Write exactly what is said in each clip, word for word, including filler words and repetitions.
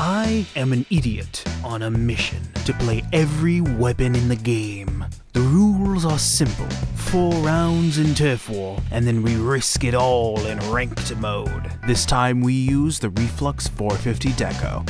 I am an idiot on a mission to play every weapon in the game. The rules are simple, four rounds in Turf War, and then we risk it all in ranked mode. This time we use the REEF-LUX four fifty Deco.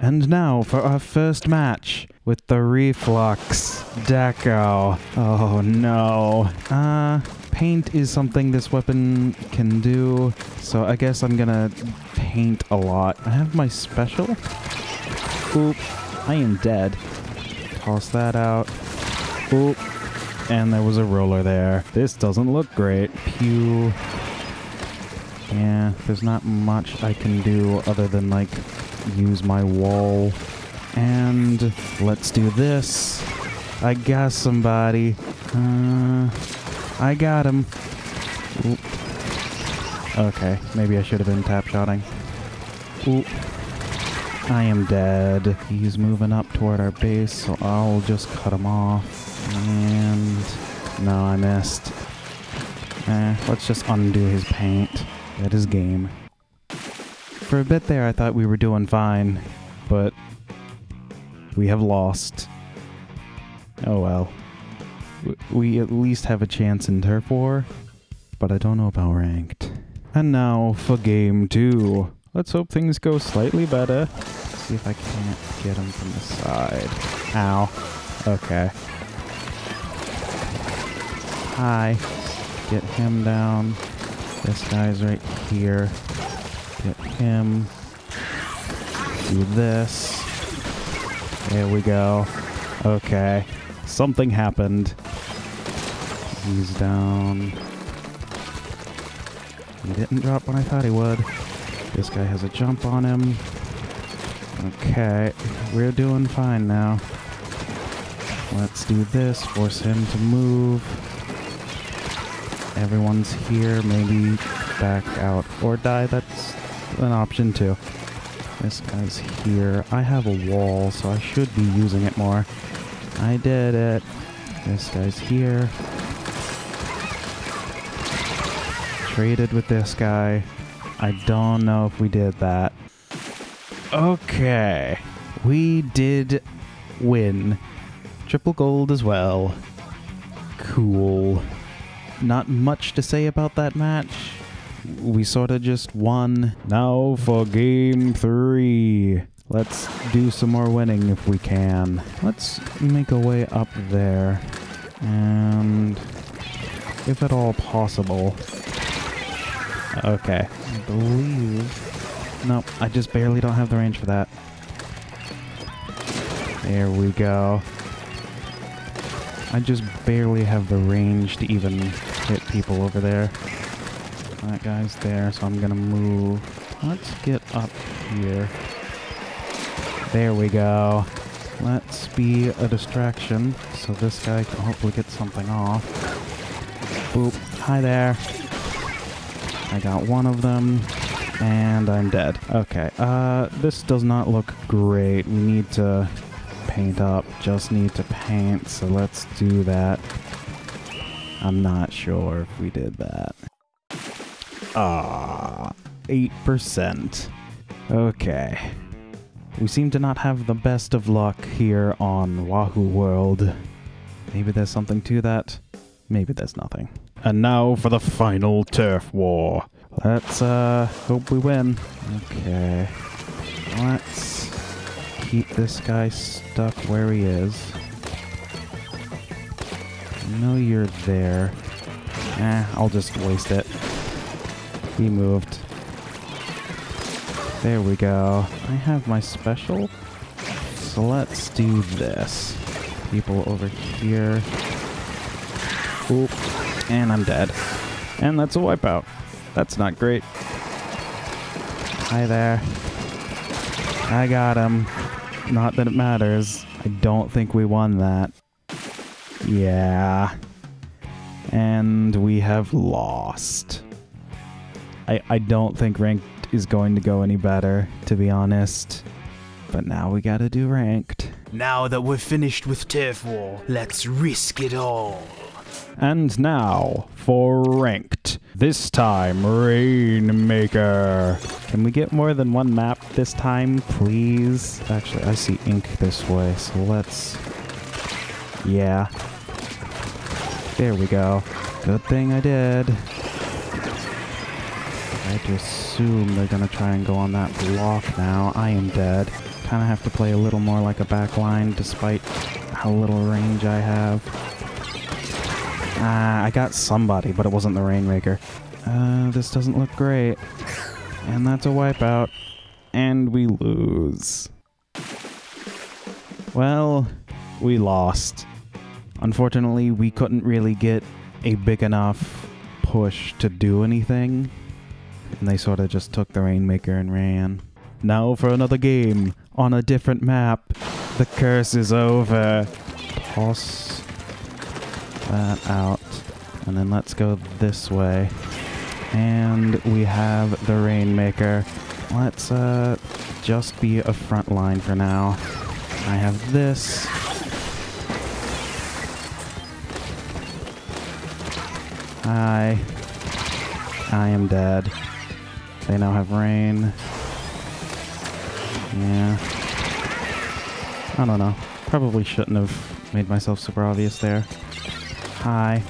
And now for our first match with the REEF-LUX Deco. Oh no. Uh, paint is something this weapon can do, so I guess I'm gonna paint a lot. I have my special. Oop, I am dead. Toss that out. Oop, and there was a roller there. This doesn't look great. Pew. Yeah, there's not much I can do other than like use my wall. And let's do this. I got somebody. Uh, I got him. Oop. Okay, maybe I should have been tap-shotting. Oop. I am dead. He's moving up toward our base, so I'll just cut him off. And no, I missed. Eh, let's just undo his paint. That is game. For a bit there, I thought we were doing fine, but we have lost. Oh well. We at least have a chance in Turf War, but I don't know about ranked. And now for game two. Let's hope things go slightly better. Let's see if I can't get him from the side. Ow. Okay. Hi. Get him down. This guy's right here. Get him. Do this. There we go. Okay. Something happened. He's down. He didn't drop when I thought he would. This guy has a jump on him. Okay. We're doing fine now. Let's do this. Force him to move. Everyone's here. Maybe back out or die. That's an option too. This guy's here. I have a wall, so I should be using it more. I did it. This guy's here. Traded with this guy. I don't know if we did that. Okay. We did win. Triple gold as well. Cool. Not much to say about that match. We sort of just won. Now for game three. Let's do some more winning if we can. Let's make a way up there. And if at all possible. Okay. I believe... Nope, I just barely don't have the range for that. There we go. I just barely have the range to even hit people over there. That guy's there, so I'm gonna move. Let's get up here. There we go. Let's be a distraction, so this guy can hopefully get something off. Boop. Hi there. I got one of them, and I'm dead. Okay, uh, this does not look great. We need to paint up. Just need to paint, so let's do that. I'm not sure if we did that. Ah, eight percent. Okay. We seem to not have the best of luck here on Wahoo World. Maybe there's something to that. Maybe there's nothing. And now for the final turf war. Let's uh, hope we win. Okay. Let's keep this guy stuck where he is. I know you're there. Eh, I'll just waste it. He moved. There we go. I have my special. So let's do this. People over here. Oop. And I'm dead. And that's a wipeout. That's not great. Hi there. I got him. Not that it matters. I don't think we won that. Yeah. And we have lost. I, I don't think ranked is going to go any better, to be honest. But now we gotta do ranked. Now that we're finished with Turf War, let's risk it all. And now for ranked. This time, Rainmaker. Can we get more than one map this time, please? Actually, I see ink this way, so let's... Yeah. There we go. Good thing I did. I had to assume they're gonna try and go on that block now. I am dead. Kinda have to play a little more like a backline, despite how little range I have. Ah, I got somebody, but it wasn't the Rainmaker. Uh, this doesn't look great. And that's a wipeout. And we lose. Well, we lost. Unfortunately, we couldn't really get a big enough push to do anything. And they sort of just took the Rainmaker and ran. Now for another game on a different map. The curse is over. Toss that out. And then let's go this way. And we have the Rainmaker. Let's uh, just be a front line for now. I have this. I, I am dead. They now have rain. Yeah. I don't know. Probably shouldn't have made myself super obvious there. Hi.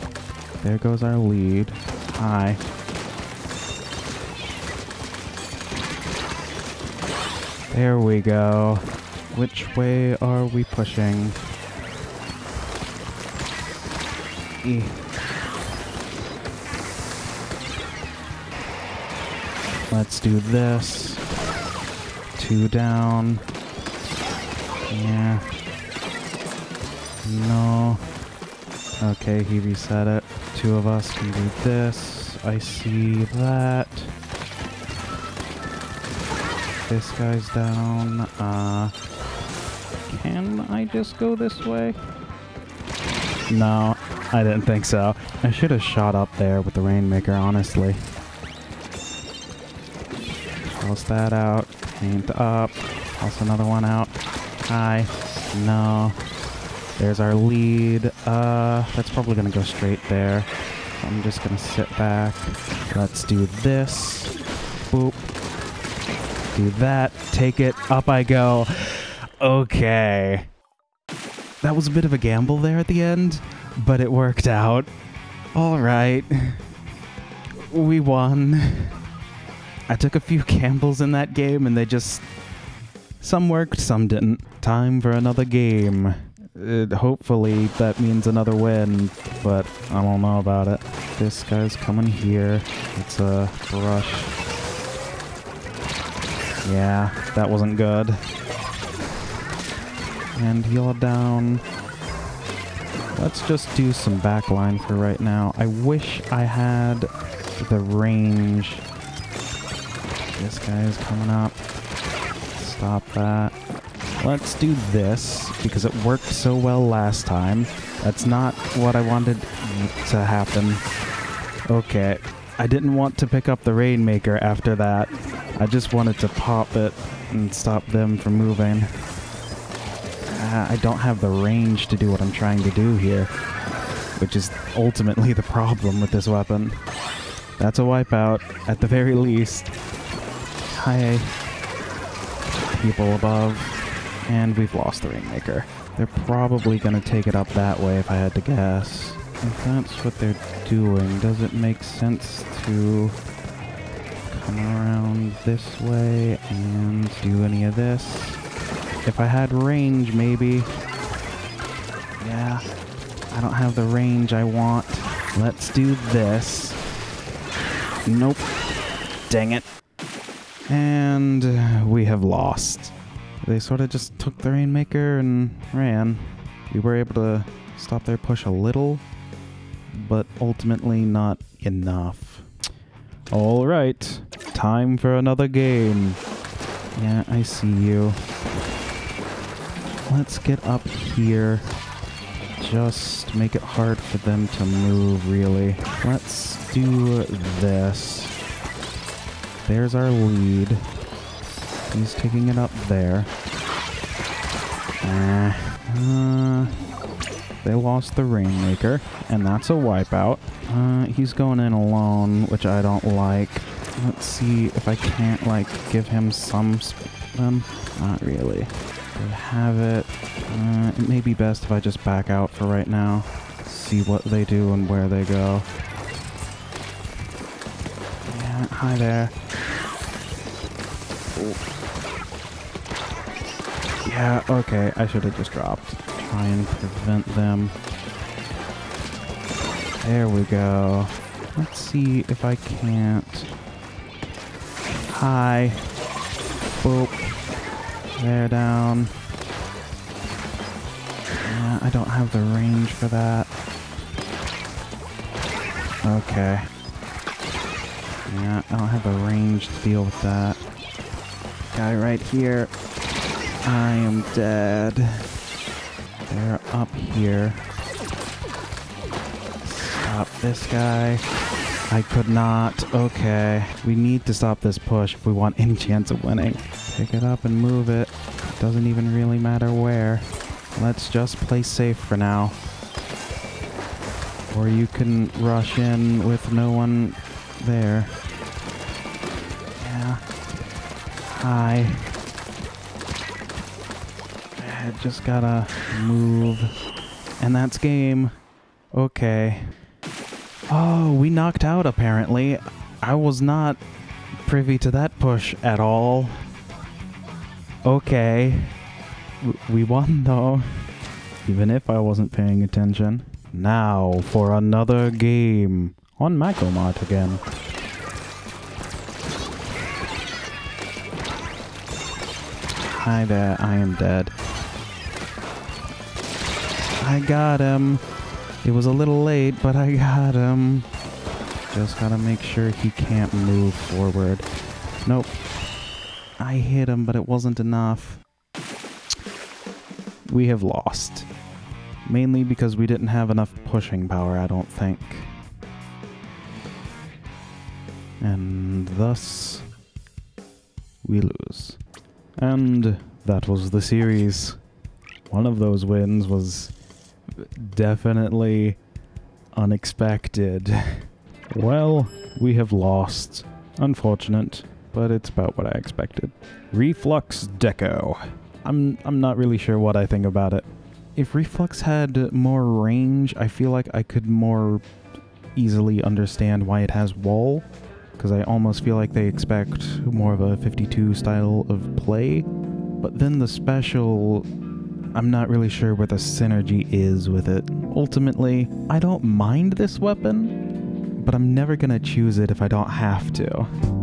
There goes our lead. Hi. There we go. Which way are we pushing? E. Let's do this. Two down. Yeah. No. Okay, he reset it. Two of us can do this. I see that. This guy's down. Uh, can I just go this way? No, I didn't think so. I should have shot up there with the Rainmaker, honestly. Toss that out. Paint up. Toss another one out. Hi. No. There's our lead. Uh, that's probably gonna go straight there. I'm just gonna sit back. Let's do this. Boop. Do that. Take it. Up I go. Okay. That was a bit of a gamble there at the end, but it worked out. All right. We won. I took a few gambles in that game, and they just... Some worked, some didn't. Time for another game. It, hopefully that means another win, but I don't know about it. This guy's coming here. It's a rush. Yeah, that wasn't good. And you're down. Let's just do some backline for right now. I wish I had the range. This guy is coming up. Stop that. Let's do this, because it worked so well last time. That's not what I wanted to happen. Okay. I didn't want to pick up the Rainmaker after that. I just wanted to pop it and stop them from moving. Uh, I don't have the range to do what I'm trying to do here, which is ultimately the problem with this weapon. That's a wipeout, at the very least. Hi. People above. And we've lost the Rainmaker. They're probably gonna take it up that way if I had to guess. If that's what they're doing, does it make sense to come around this way and do any of this? If I had range, maybe. Yeah, I don't have the range I want. Let's do this. Nope. Dang it. And we have lost. They sort of just took the Rainmaker and ran. We were able to stop their push a little, but ultimately not enough. All right, time for another game. Yeah, I see you. Let's get up here. Just make it hard for them to move, really. Let's do this. There's our lead. He's taking it up there. Uh, uh, They lost the Rainmaker, and that's a wipeout. Uh, he's going in alone, which I don't like. Let's see if I can't, like, give him some spin. Not really. I have it. Uh, it may be best if I just back out for right now. See what they do and where they go. Yeah, hi there. Ooh. Yeah, okay, I should have just dropped. Try and prevent them. There we go. Let's see if I can't. Hi. Boop. They're down. Yeah, I don't have the range for that. Okay. Yeah, I don't have the range to deal with that. Guy right here. I am dead. They're up here. Stop this guy. I could not. Okay. We need to stop this push if we want any chance of winning. Pick it up and move it. Doesn't even really matter where. Let's just play safe for now. Or you can rush in with no one there. Yeah. Hi. I just gotta move. And that's game. Okay. Oh, we knocked out, apparently. I was not privy to that push at all. Okay. We won, though. Even if I wasn't paying attention. Now for another game. On Mako Mart again. Hi there, I am dead. I got him. It was a little late, but I got him. Just gotta make sure he can't move forward. Nope. I hit him, but it wasn't enough. We have lost. Mainly because we didn't have enough pushing power, I don't think. And thus, we lose. And that was the series. One of those wins was definitely unexpected. Well, we have lost. Unfortunate, but it's about what I expected. REEF-LUX Deco. I'm I'm not really sure what I think about it. If REEF-LUX had more range, I feel like I could more easily understand why it has wall, because I almost feel like they expect more of a fifty-two style of play. But then the special, I'm not really sure what the synergy is with it. Ultimately, I don't mind this weapon, but I'm never gonna choose it if I don't have to.